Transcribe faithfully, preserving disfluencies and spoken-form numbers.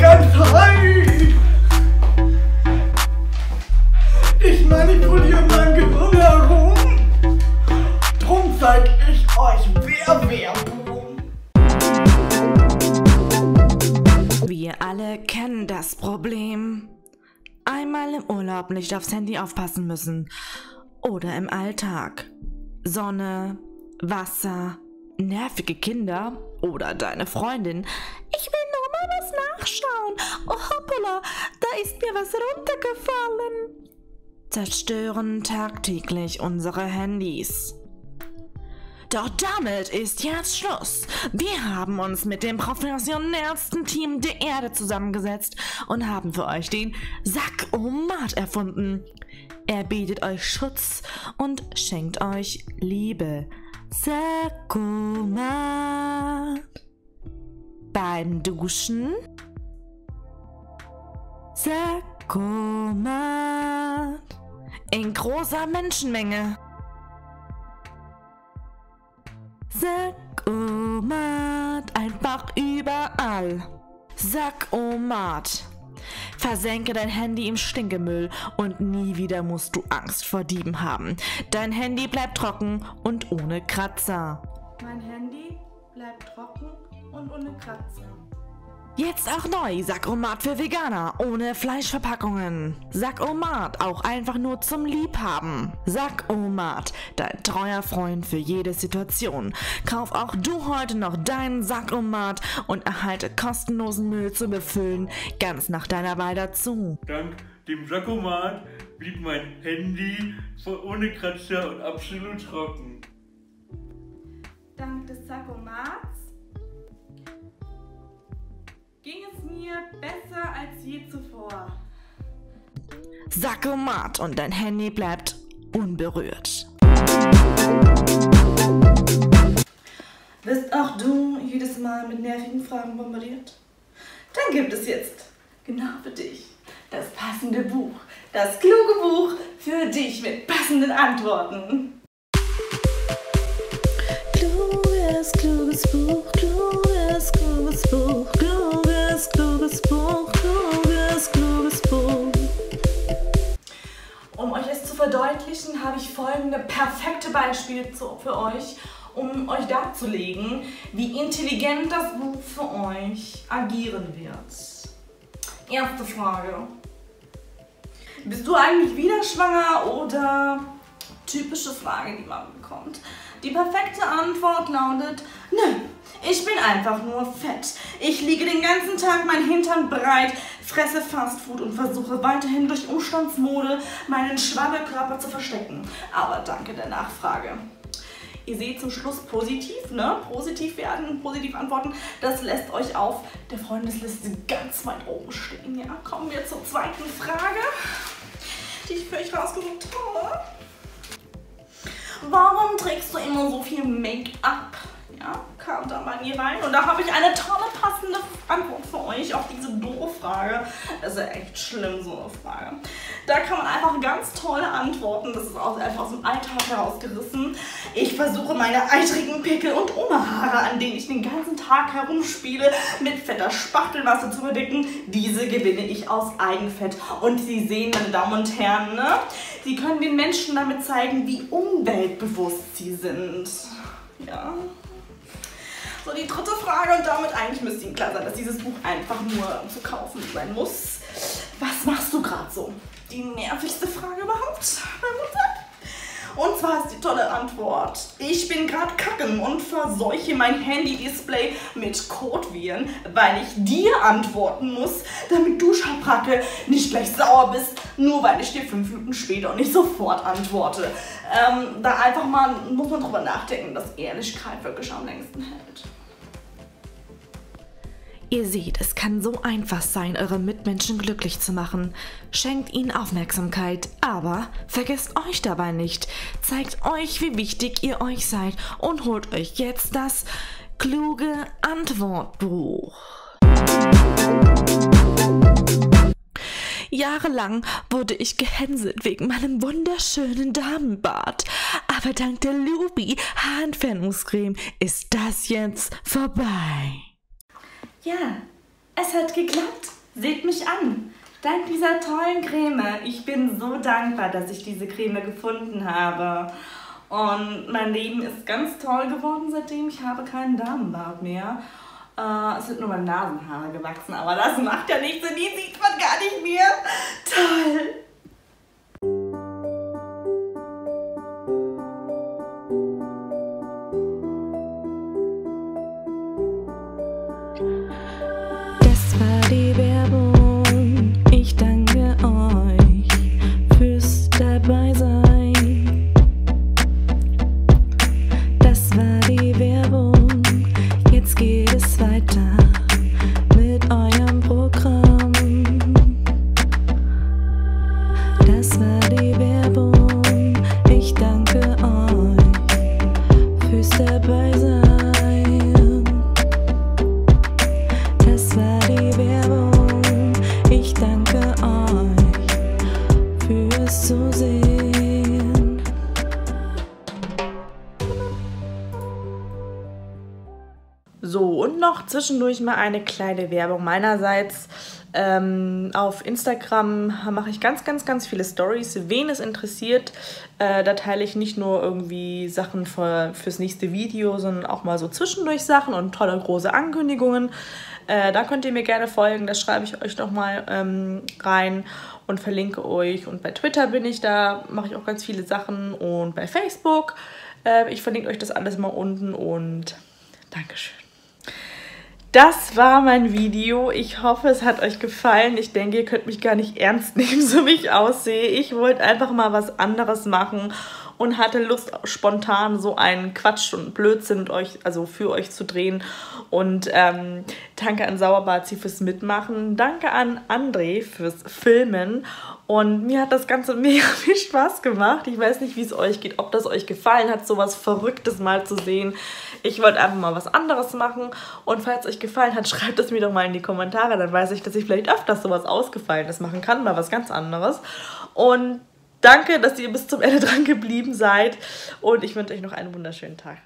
ganz heiß. Ich manipuliere mein Gehirn herum. Drum zeig ich euch, wer wer wohnt. Wir alle kennen das Problem. Einmal im Urlaub nicht aufs Handy aufpassen müssen. Oder im Alltag. Sonne, Wasser, nervige Kinder oder deine Freundin. Ich will nur mal was nachschauen. Oh hoppala, da ist mir was runtergefallen. Zerstören tagtäglich unsere Handys. Doch damit ist jetzt Schluss. Wir haben uns mit dem professionellsten Team der Erde zusammengesetzt und haben für euch den Sack-O-Mat erfunden. Er bietet euch Schutz und schenkt euch Liebe. Sack-O-Mat. Beim Duschen. Sack-O-Mat. In großer Menschenmenge. Sack-O-Mat. Einfach überall. Sack-O-Mat. Versenke dein Handy im Stinkemüll und nie wieder musst du Angst vor Dieben haben. Dein Handy bleibt trocken und ohne Kratzer. Mein Handy bleibt trocken und ohne Kratzer. Jetzt auch neu, Sack-O-Mat für Veganer, ohne Fleischverpackungen. Sack-O-Mat, auch einfach nur zum Liebhaben. Sack-O-Mat, dein treuer Freund für jede Situation. Kauf auch du heute noch deinen Sack-O-Mat und erhalte kostenlosen Müll zu befüllen, ganz nach deiner Wahl dazu. Dank dem Sack-O-Mat blieb mein Handy voll ohne Kratzer und absolut trocken. Dank des Sack-O-Mats ging es mir besser als je zuvor. Sack-O-Mat und dein Handy bleibt unberührt. Wirst auch du jedes Mal mit nervigen Fragen bombardiert? Dann gibt es jetzt genau für dich das passende Buch, das kluge Buch für dich mit passenden Antworten. Kluges, kluges Buch, kluges, kluges Buch, kluges. Kluges Buch, kluges, kluges Buch. Um euch es zu verdeutlichen, habe ich folgende perfekte Beispiele für euch, um euch darzulegen, wie intelligent das Buch für euch agieren wird. Erste Frage. Bist du eigentlich wieder schwanger oder? Typische Frage, die man bekommt. Die perfekte Antwort lautet, nö. Ich bin einfach nur fett. Ich liege den ganzen Tag mein Hintern breit, fresse Fastfood und versuche weiterhin durch Umstandsmode meinen Schwabbelkörper zu verstecken. Aber danke der Nachfrage. Ihr seht zum Schluss positiv, ne? Positiv werden und positiv antworten. Das lässt euch auf der Freundesliste ganz weit oben stehen. Ja, kommen wir zur zweiten Frage, die ich für euch rausgesucht habe. Warum trägst du immer so viel Make-up? Ja, kam da mal nie rein und da habe ich eine tolle passende Antwort für euch auf diese doofe Frage. Das ist ja echt schlimm, so eine Frage. Da kann man einfach ganz tolle Antworten, das ist auch einfach aus dem Alltag herausgerissen. Ich versuche meine eitrigen Pickel und Oma-Haare, an denen ich den ganzen Tag herumspiele, mit fetter Spachtelmasse zu verdecken. Diese gewinne ich aus Eigenfett und Sie sehen, meine Damen und Herren, ne? Sie können den Menschen damit zeigen, wie umweltbewusst sie sind. Ja. So, die dritte Frage und damit eigentlich müsste Ihnen klar sein, dass dieses Buch einfach nur zu kaufen sein muss. Was machst du gerade so? Die nervigste Frage überhaupt. Und zwar ist die tolle Antwort. Ich bin gerade kacken und verseuche mein Handy-Display mit Kotviren, weil ich dir antworten muss, damit du, Schabracke, nicht gleich sauer bist, nur weil ich dir fünf Minuten später und nicht sofort antworte. Ähm, da einfach mal muss man drüber nachdenken, dass Ehrlichkeit wirklich am längsten hält. Ihr seht, es kann so einfach sein, eure Mitmenschen glücklich zu machen. Schenkt ihnen Aufmerksamkeit, aber vergesst euch dabei nicht. Zeigt euch, wie wichtig ihr euch seid und holt euch jetzt das kluge Antwortbuch. Jahrelang wurde ich gehänselt wegen meinem wunderschönen Damenbart. Aber dank der Lubi Haarentfernungscreme ist das jetzt vorbei. Ja, Es hat geklappt. Seht mich an. Dank dieser tollen Creme. Ich bin so dankbar, dass ich diese Creme gefunden habe. Und mein Leben ist ganz toll geworden seitdem. Ich habe keinen Damenbart mehr. Äh, es sind nur meine Nasenhaare gewachsen, aber das macht ja nichts. Und die sieht man gar nicht mehr. Toll. So, und noch zwischendurch mal eine kleine Werbung meinerseits. Ähm, auf Instagram mache ich ganz, ganz, ganz viele Stories. Wen es interessiert, äh, da teile ich nicht nur irgendwie Sachen für, fürs nächste Video, sondern auch mal so zwischendurch Sachen und tolle große Ankündigungen. Äh, da könnt ihr mir gerne folgen, das schreibe ich euch nochmal ähm, rein und verlinke euch. Und bei Twitter bin ich da, mache ich auch ganz viele Sachen und bei Facebook. Äh, ich verlinke euch das alles mal unten und Dankeschön. Das war mein Video. Ich hoffe, es hat euch gefallen. Ich denke, ihr könnt mich gar nicht ernst nehmen, so wie ich aussehe. Ich wollte einfach mal was anderes machen und hatte Lust, spontan so einen Quatsch und Blödsinn mit euch, also für euch zu drehen. Und ähm, danke an Sauerbazi fürs Mitmachen. Danke an André fürs Filmen. Und mir hat das Ganze mega viel Spaß gemacht. Ich weiß nicht, wie es euch geht, ob das euch gefallen hat, sowas Verrücktes mal zu sehen. Ich wollte einfach mal was anderes machen. Und falls es euch gefallen hat, schreibt es mir doch mal in die Kommentare. Dann weiß ich, dass ich vielleicht öfters sowas Ausgefallenes machen kann, mal was ganz anderes. Und danke, dass ihr bis zum Ende dran geblieben seid und ich wünsche euch noch einen wunderschönen Tag.